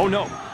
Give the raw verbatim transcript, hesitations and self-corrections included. Oh no!